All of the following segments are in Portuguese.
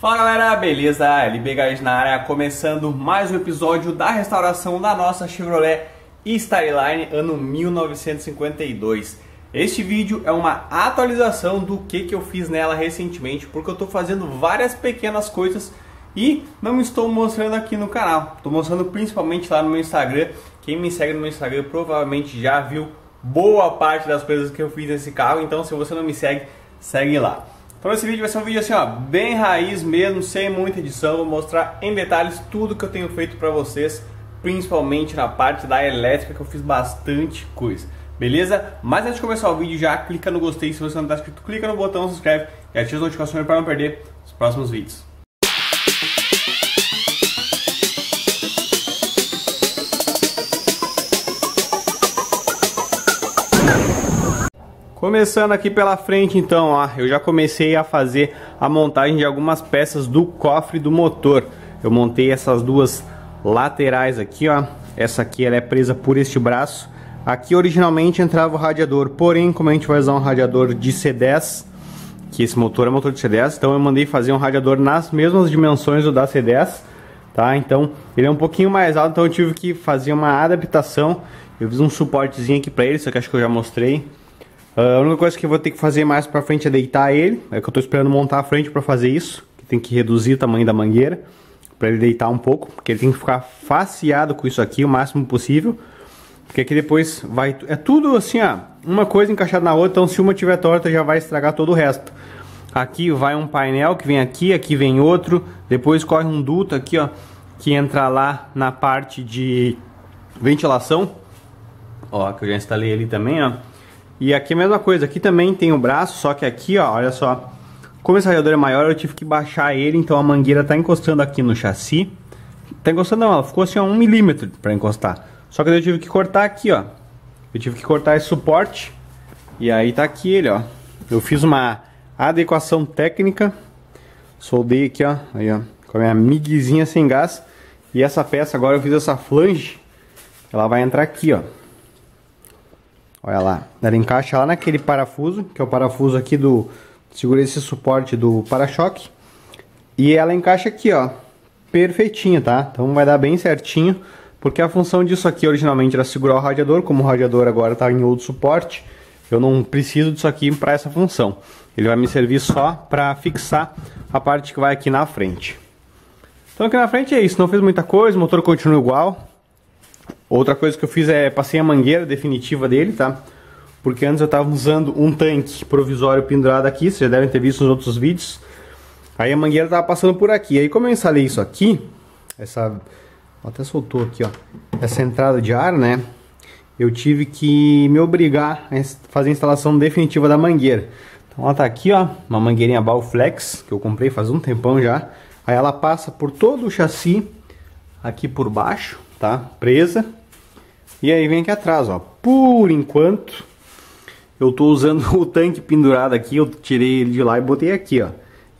Fala galera, beleza? LBG na área, começando mais um episódio da restauração da nossa Chevrolet Styleline ano 1952. Este vídeo é uma atualização do que eu fiz nela recentemente, porque eu estou fazendo várias pequenas coisas e não estou mostrando aqui no canal. Estou mostrando principalmente lá no meu Instagram. Quem me segue no meu Instagram provavelmente já viu boa parte das coisas que eu fiz nesse carro, então se você não me segue, segue lá. Então esse vídeo vai ser um vídeo assim, ó, bem raiz mesmo, sem muita edição. Vou mostrar em detalhes tudo que eu tenho feito para vocês, principalmente na parte da elétrica, que eu fiz bastante coisa, beleza? Mas antes de começar o vídeo, já clica no gostei. Se você não está inscrito, clica no botão, se inscreve e ativa as notificações para não perder os próximos vídeos. Começando aqui pela frente então, ó, eu já comecei a fazer a montagem de algumas peças do cofre do motor. Eu montei essas duas laterais aqui, ó. Essa aqui ela é presa por este braço. Aqui originalmente entrava o radiador, porém como a gente vai usar um radiador de C10, que esse motor é motor de C10, então eu mandei fazer um radiador nas mesmas dimensões do da C10, tá? Então ele é um pouquinho mais alto, então eu tive que fazer uma adaptação. Eu fiz um suportezinho aqui pra ele, só que acho que eu já mostrei. A única coisa que eu vou ter que fazer mais pra frente é deitar ele. É que eu tô esperando montar a frente pra fazer isso, que tem que reduzir o tamanho da mangueira pra ele deitar um pouco, porque ele tem que ficar faceado com isso aqui o máximo possível, porque aqui depois vai... é tudo assim, ó, uma coisa encaixada na outra, então se uma tiver torta já vai estragar todo o resto. Aqui vai um painel que vem aqui, aqui vem outro, depois corre um duto aqui, ó, que entra lá na parte de ventilação, ó, que eu já instalei ali também, ó. E aqui a mesma coisa, aqui também tem o braço, só que aqui, ó, olha só, como esse radiador é maior, eu tive que baixar ele, então a mangueira tá encostando aqui no chassi. Tá encostando não, ela ficou assim, ó, 1 milímetro pra encostar. Só que eu tive que cortar aqui, ó. Eu tive que cortar esse suporte, e aí tá aqui ele, ó. Eu fiz uma adequação técnica, soldei aqui, ó, aí, ó, com a minha miguezinha sem gás. E essa peça, agora eu fiz essa flange, ela vai entrar aqui, ó. Olha lá, ela encaixa lá naquele parafuso, que é o parafuso aqui do... segura esse suporte do para-choque. E ela encaixa aqui, ó, perfeitinho, tá? Então vai dar bem certinho, porque a função disso aqui originalmente era segurar o radiador. Como o radiador agora tá em outro suporte, eu não preciso disso aqui para essa função. Ele vai me servir só para fixar a parte que vai aqui na frente. Então aqui na frente é isso, não fiz muita coisa, o motor continua igual. Outra coisa que eu fiz é passei a mangueira definitiva dele, tá? Porque antes eu estava usando um tanque provisório pendurado aqui, vocês já devem ter visto nos outros vídeos. Aí a mangueira estava passando por aqui. Aí como eu instalei isso aqui, essa... até soltou aqui, ó, essa entrada de ar, né? Eu tive que me obrigar a fazer a instalação definitiva da mangueira. Então ela tá aqui, ó, uma mangueirinha Balflex, que eu comprei faz um tempão já. Aí ela passa por todo o chassi, aqui por baixo, tá? Presa. E aí vem aqui atrás, ó. Por enquanto eu tô usando o tanque pendurado aqui, eu tirei ele de lá e botei aqui, ó.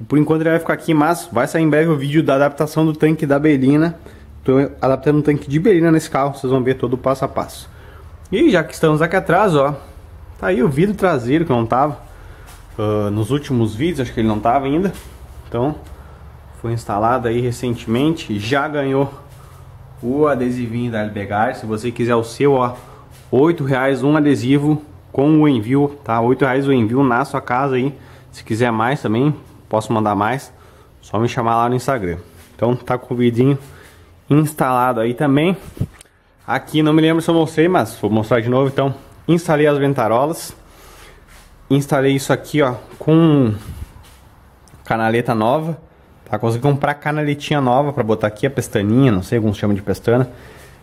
E por enquanto ele vai ficar aqui, mas vai sair em breve o vídeo da adaptação do tanque da Belina. Tô adaptando um tanque de Belina nesse carro, vocês vão ver todo o passo a passo. E já que estamos aqui atrás, ó, tá aí o vidro traseiro que não tava nos últimos vídeos, acho que ele não tava ainda. Então foi instalado aí recentemente, já ganhou o adesivinho da LBG. Se você quiser o seu, ó, R$8 um adesivo com o envio, tá? R$8 o envio na sua casa aí. Se quiser mais também, posso mandar mais, só me chamar lá no Instagram. Então tá com o vidinho instalado aí também. Aqui não me lembro se eu mostrei, mas vou mostrar de novo. Então instalei as ventarolas, instalei isso aqui, ó, com canaleta nova. Tá, consegui comprar canaletinha nova pra botar aqui a pestaninha, não sei como se chama de pestana.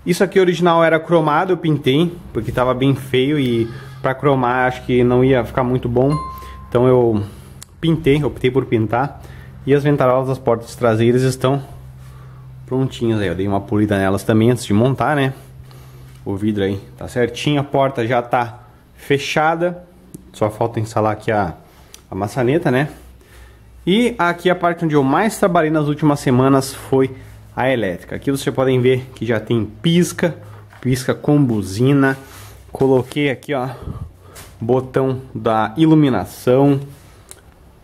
Isso aqui original era cromado, eu pintei, porque tava bem feio e pra cromar acho que não ia ficar muito bom. Então eu pintei, optei por pintar. E as ventarolas das portas traseiras estão prontinhas aí. Eu dei uma polida nelas também antes de montar, né? O vidro aí tá certinho, a porta já tá fechada. Só falta instalar aqui a maçaneta, né? E aqui a parte onde eu mais trabalhei nas últimas semanas foi a elétrica. Aqui vocês podem ver que já tem pisca, pisca com buzina. Coloquei aqui, ó, botão da iluminação.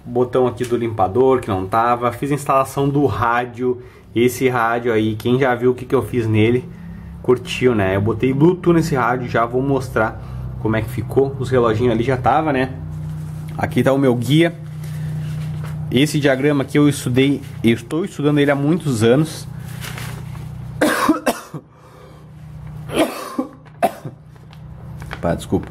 botão aqui do limpador que não tava, fiz a instalação do rádio. Esse rádio aí, quem já viu o que eu fiz nele, curtiu, né? Eu botei Bluetooth nesse rádio, já vou mostrar como é que ficou. Os reloginhos ali já tava, né? Aqui tá o meu guia. Esse diagrama aqui eu estudei, eu estou estudando ele há muitos anos. Pá, desculpa.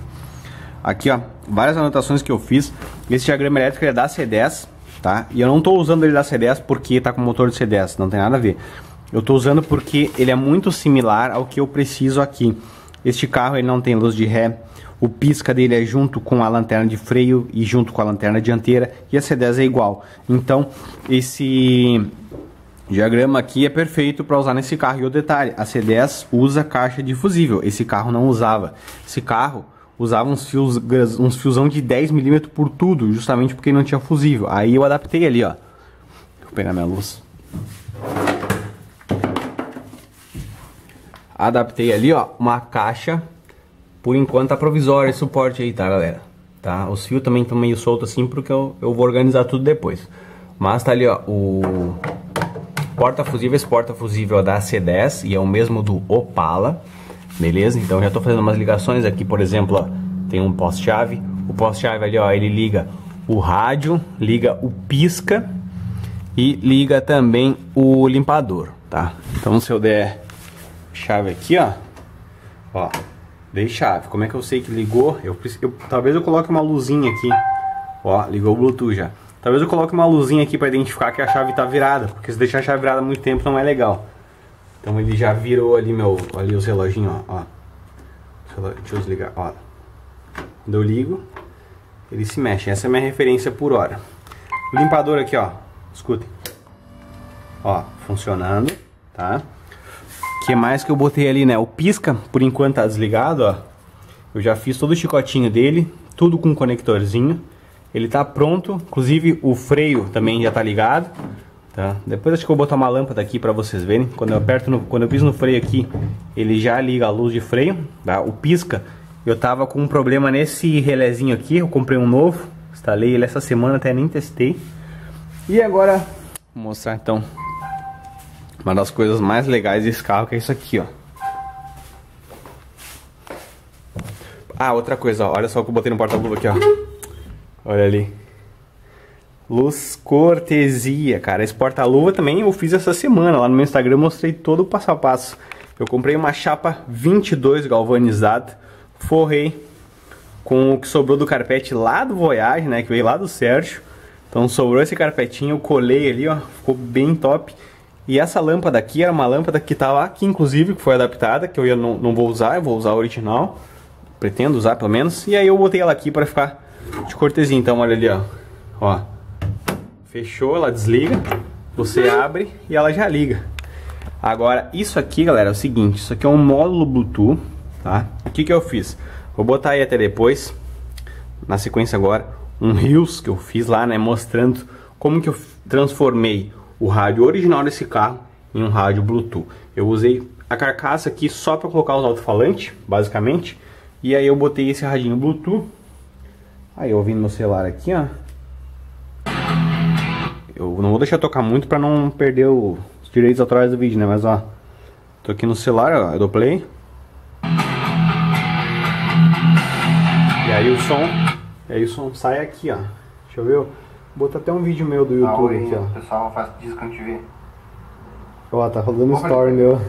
Aqui, ó, várias anotações que eu fiz. Esse diagrama elétrico é da C10, tá? E eu não tô usando ele da C10 porque tá com motor de C10, não tem nada a ver. Eu tô usando porque ele é muito similar ao que eu preciso aqui. Este carro ele não tem luz de ré. O pisca dele é junto com a lanterna de freio e junto com a lanterna dianteira. E a C10 é igual. Então, esse diagrama aqui é perfeito para usar nesse carro. E o detalhe, a C10 usa caixa de fusível. Esse carro não usava. Esse carro usava uns fiozão de 10 mm por tudo, justamente porque não tinha fusível. Aí eu adaptei ali, ó. Vou pegar minha luz. Adaptei ali, ó, uma caixa. Por enquanto tá provisório esse suporte aí, tá, galera? Tá? Os fios também estão meio soltos assim, porque eu vou organizar tudo depois. Mas tá ali, ó, o porta-fusível, esse porta-fusível é da C10 e é o mesmo do Opala, beleza? Então já tô fazendo umas ligações aqui, por exemplo, ó, tem um pós-chave. O pós-chave ali, ó, ele liga o rádio, liga o pisca e liga também o limpador, tá? Então se eu der chave aqui, ó, ó. Dei chave. Como é que eu sei que ligou? Talvez eu coloque uma luzinha aqui. Ó, ligou o Bluetooth já. Talvez eu coloque uma luzinha aqui para identificar que a chave tá virada, porque se deixar a chave virada muito tempo não é legal. Então ele já virou ali ali os reloginhos, ó. Deixa eu desligar, ó. Quando eu ligo, ele se mexe. Essa é a minha referência por hora. O limpador aqui, ó. Escutem. Ó, funcionando, tá? O que mais que eu botei ali, né? O pisca, por enquanto tá desligado, ó. Eu já fiz todo o chicotinho dele, tudo com um conectorzinho. Ele tá pronto, inclusive o freio também já tá ligado, tá? Depois acho que eu vou botar uma lâmpada aqui pra vocês verem. Quando eu piso no freio aqui, ele já liga a luz de freio, tá? O pisca, eu tava com um problema nesse relézinho aqui, eu comprei um novo. Instalei ele essa semana, até nem testei. E agora, vou mostrar então uma das coisas mais legais desse carro, que é isso aqui, ó. Ah, outra coisa, ó. Olha só o que eu botei no porta-luva aqui, ó. Olha ali. Luz cortesia, cara. Esse porta-luva também eu fiz essa semana. Lá no meu Instagram eu mostrei todo o passo a passo. Eu comprei uma chapa 22 galvanizada. Forrei com o que sobrou do carpete lá do Voyage, né? Que veio lá do Sérgio. Então sobrou esse carpetinho, eu colei ali, ó. Ficou bem top. E essa lâmpada aqui era uma lâmpada que estava aqui, inclusive, que foi adaptada, que eu não vou usar, eu vou usar a original. Pretendo usar, pelo menos. E aí eu botei ela aqui para ficar de cortesia. Então, olha ali, ó. Ó. Fechou, ela desliga. Você abre e ela já liga. Agora, isso aqui, galera, é o seguinte. Isso aqui é um módulo Bluetooth, tá? O que que eu fiz? Vou botar aí até depois, na sequência agora, um Reels que eu fiz lá, né? Mostrando como que eu transformei o rádio original desse carro em um rádio Bluetooth. Eu usei a carcaça aqui só para colocar os alto-falantes, basicamente. E aí eu botei esse radinho Bluetooth. Aí eu ouvindo meu celular aqui, ó. Eu não vou deixar tocar muito para não perder os direitos autorais do vídeo, né? Mas ó, tô aqui no celular, ó, eu dou play. E aí o som sai aqui, ó. Deixa eu ver. Vou botar até um vídeo meu do YouTube aqui, ó. O pessoal faz disco quando te vê. Ó, tá rolando story meu.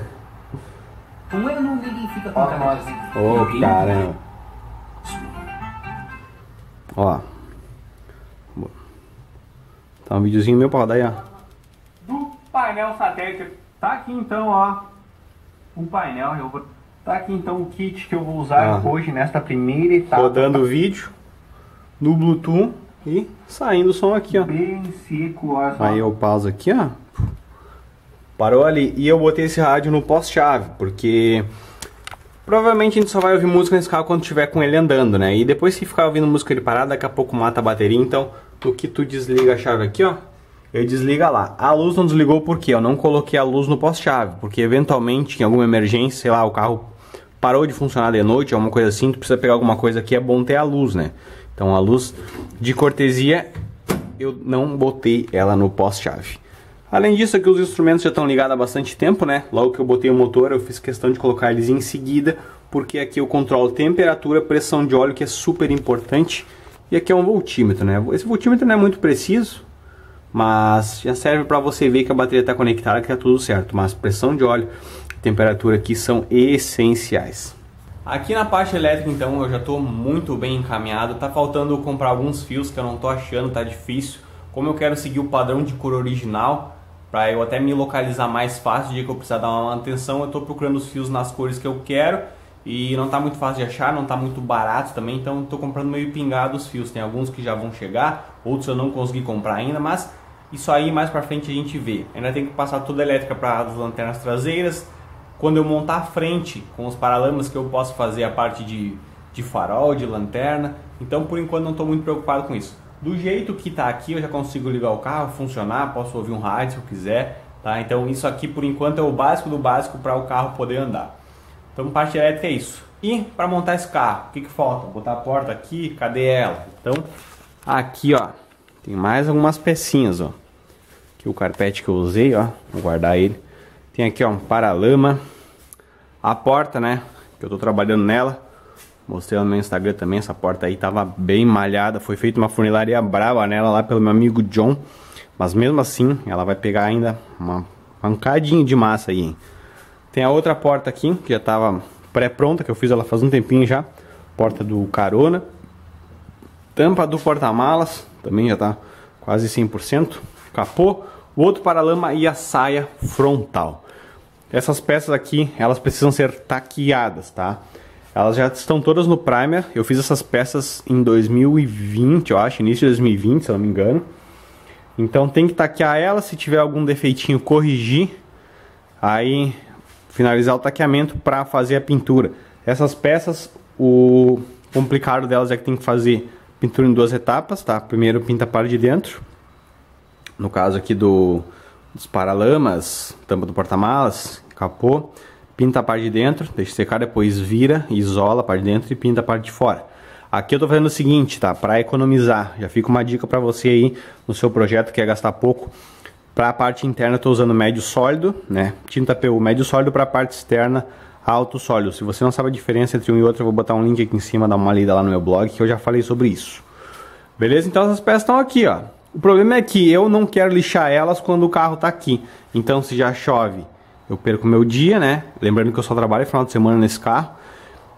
Como ele não verifica com nós? Ô, caramba. Ó. Tá um videozinho meu pra rodar aí, ó. Do painel satélite. Tá aqui então, ó. O painel, eu vou... Tá aqui então o kit que eu vou usar hoje nesta primeira etapa. Rodando o vídeo no Bluetooth. E saindo o som aqui, ó. Bem seco, ó. Aí eu pauso aqui, ó. Parou ali. E eu botei esse rádio no pós-chave, porque provavelmente a gente só vai ouvir música nesse carro quando tiver com ele andando, né? E depois se ficar ouvindo música ele parado, daqui a pouco mata a bateria. Então, no que tu desliga a chave aqui, ó, ele desliga lá. A luz não desligou porque eu não coloquei a luz no pós-chave, porque eventualmente em alguma emergência, sei lá, o carro parou de funcionar de noite, alguma coisa assim, tu precisa pegar alguma coisa aqui, é bom ter a luz, né? Então a luz de cortesia eu não botei ela no pós-chave. Além disso, aqui os instrumentos já estão ligados há bastante tempo, né? Logo que eu botei o motor, eu fiz questão de colocar eles em seguida, porque aqui eu controlo temperatura, pressão de óleo, que é super importante. E aqui é um voltímetro, né? Esse voltímetro não é muito preciso, mas já serve para você ver que a bateria está conectada, que está tudo certo. Mas pressão de óleo, temperatura aqui são essenciais. Aqui na parte elétrica, então, eu já estou muito bem encaminhado. Tá faltando comprar alguns fios que eu não tô achando, tá difícil. Como eu quero seguir o padrão de cor original, para eu até me localizar mais fácil, o dia que eu precisar dar uma manutenção, eu estou procurando os fios nas cores que eu quero. E não tá muito fácil de achar, não tá muito barato também, então tô comprando meio pingado os fios. Tem alguns que já vão chegar, outros eu não consegui comprar ainda, mas isso aí mais pra frente a gente vê. Ainda tem que passar toda a elétrica para as lanternas traseiras. Quando eu montar a frente com os paralamas, que eu posso fazer a parte de farol, de lanterna. Então por enquanto não tô muito preocupado com isso. Do jeito que tá aqui eu já consigo ligar o carro, funcionar, posso ouvir um rádio se eu quiser, tá? Então isso aqui por enquanto é o básico do básico para o carro poder andar. Então parte elétrica é isso. E para montar esse carro, o que que falta? Botar a porta aqui, cadê ela? Então aqui, ó, tem mais algumas pecinhas, ó. Aqui o carpete que eu usei, ó, vou guardar ele. Tem aqui, ó, um paralama. A porta, né, que eu tô trabalhando nela. Mostrei no meu Instagram também, essa porta aí tava bem malhada. Foi feita uma funilaria brava nela lá pelo meu amigo John. Mas mesmo assim, ela vai pegar ainda uma pancadinha de massa aí, hein. Tem a outra porta aqui, que já estava pré-pronta, que eu fiz ela faz um tempinho já. Porta do carona. Tampa do porta-malas, também já está quase 100%. Capô, o outro paralama e a saia frontal. Essas peças aqui, elas precisam ser taqueadas, tá? Elas já estão todas no primer. Eu fiz essas peças em 2020, eu acho, início de 2020, se eu não me engano. Então tem que taquear ela, se tiver algum defeitinho, corrigir. Aí finalizar o taqueamento para fazer a pintura. Essas peças, o complicado delas é que tem que fazer pintura em duas etapas, tá? Primeiro pinta a parte de dentro, no caso aqui dos paralamas, tampa do porta-malas, capô, pinta a parte de dentro, deixa secar, depois vira, isola a parte de dentro e pinta a parte de fora. Aqui eu tô fazendo o seguinte, tá? Para economizar, já fica uma dica para você aí no seu projeto que é gastar pouco. Para a parte interna eu estou usando médio sólido, né? Tinta PU médio sólido, para a parte externa alto sólido. Se você não sabe a diferença entre um e outro, eu vou botar um link aqui em cima, dá uma lida lá no meu blog que eu já falei sobre isso. Beleza? Então essas peças estão aqui, ó. O problema é que eu não quero lixar elas quando o carro tá aqui. Então se já chove, eu perco meu dia, né? Lembrando que eu só trabalho final de semana nesse carro.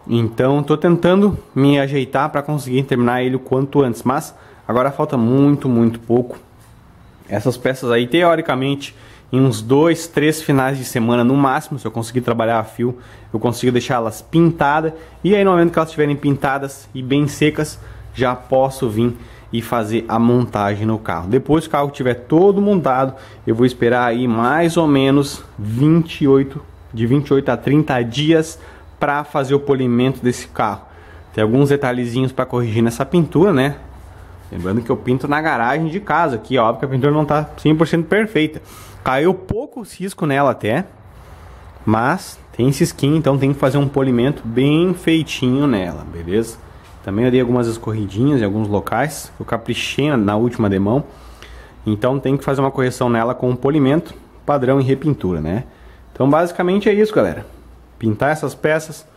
Então estou tentando me ajeitar para conseguir terminar ele o quanto antes, mas agora falta muito, muito pouco. Essas peças aí, teoricamente, em uns 2, 3 finais de semana no máximo, se eu conseguir trabalhar a fio, eu consigo deixar elas pintadas. E aí no momento que elas estiverem pintadas e bem secas, já posso vir e fazer a montagem no carro. Depois que o carro estiver todo montado, eu vou esperar aí mais ou menos 28 a 30 dias para fazer o polimento desse carro. Tem alguns detalhezinhos para corrigir nessa pintura, né? Lembrando que eu pinto na garagem de casa aqui, ó, porque a pintura não tá 100% perfeita. Caiu pouco cisco nela até, mas tem cisquinho, então tem que fazer um polimento bem feitinho nela, beleza? Também eu dei algumas escorridinhas em alguns locais, eu caprichei na última demão. Então tem que fazer uma correção nela com um polimento, padrão e repintura, né? Então basicamente é isso, galera. Pintar essas peças,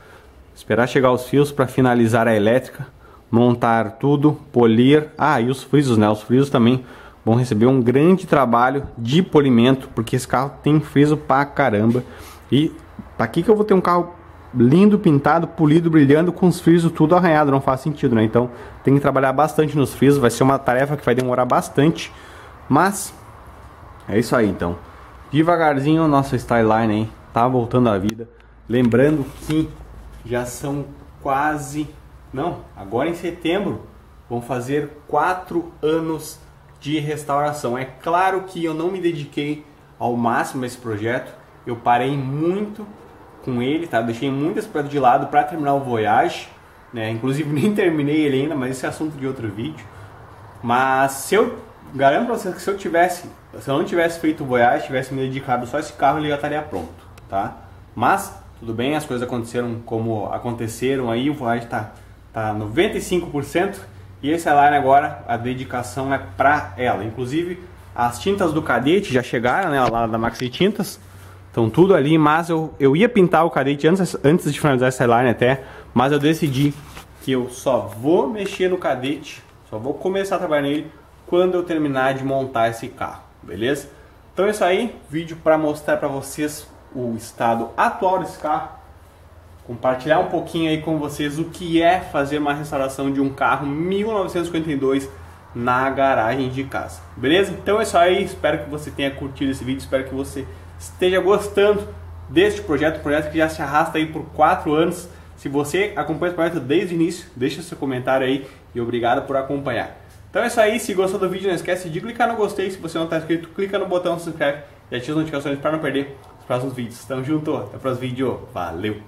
esperar chegar os fios para finalizar a elétrica. Montar tudo, polir. Ah, e os frisos, né? Os frisos também vão receber um grande trabalho de polimento, porque esse carro tem friso pra caramba. E aqui que eu vou ter um carro lindo, pintado, polido, brilhando, com os frisos tudo arranhado, não faz sentido, né? Então tem que trabalhar bastante nos frisos, vai ser uma tarefa que vai demorar bastante. Mas é isso aí, então. Devagarzinho a nossa Styleline aí tá voltando à vida. Lembrando que já são quase... Não, agora em setembro vão fazer 4 anos de restauração. É claro que eu não me dediquei ao máximo a esse projeto. Eu parei muito com ele, tá? Deixei muitas coisas de lado para terminar o Voyage, né? Inclusive nem terminei ele ainda, mas esse é assunto de outro vídeo. Mas se eu garanto pra vocês que se eu não tivesse feito o Voyage, tivesse me dedicado só a esse carro, ele já estaria pronto, tá? Mas tudo bem, as coisas aconteceram como aconteceram aí, o Voyage tá 95% E esse Styleline agora, a dedicação é pra ela. Inclusive, as tintas do Cadete já chegaram, né, lá da Maxi Tintas. Estão tudo ali, mas eu ia pintar o Cadete antes de finalizar essa Styleline até. Mas eu decidi que eu só vou mexer no Cadete, só vou começar a trabalhar nele quando eu terminar de montar esse carro, beleza? Então é isso aí, vídeo para mostrar para vocês o estado atual desse carro, compartilhar um pouquinho aí com vocês o que é fazer uma restauração de um carro 1952 na garagem de casa, beleza? Então é isso aí, espero que você tenha curtido esse vídeo, espero que você esteja gostando deste projeto, projeto que já se arrasta aí por 4 anos. Se você acompanha esse projeto desde o início, deixa seu comentário aí e obrigado por acompanhar. Então é isso aí, se gostou do vídeo não esquece de clicar no gostei, se você não está inscrito, clica no botão se inscreve e ativa as notificações para não perder os próximos vídeos. Tamo junto, até o próximo vídeo, valeu!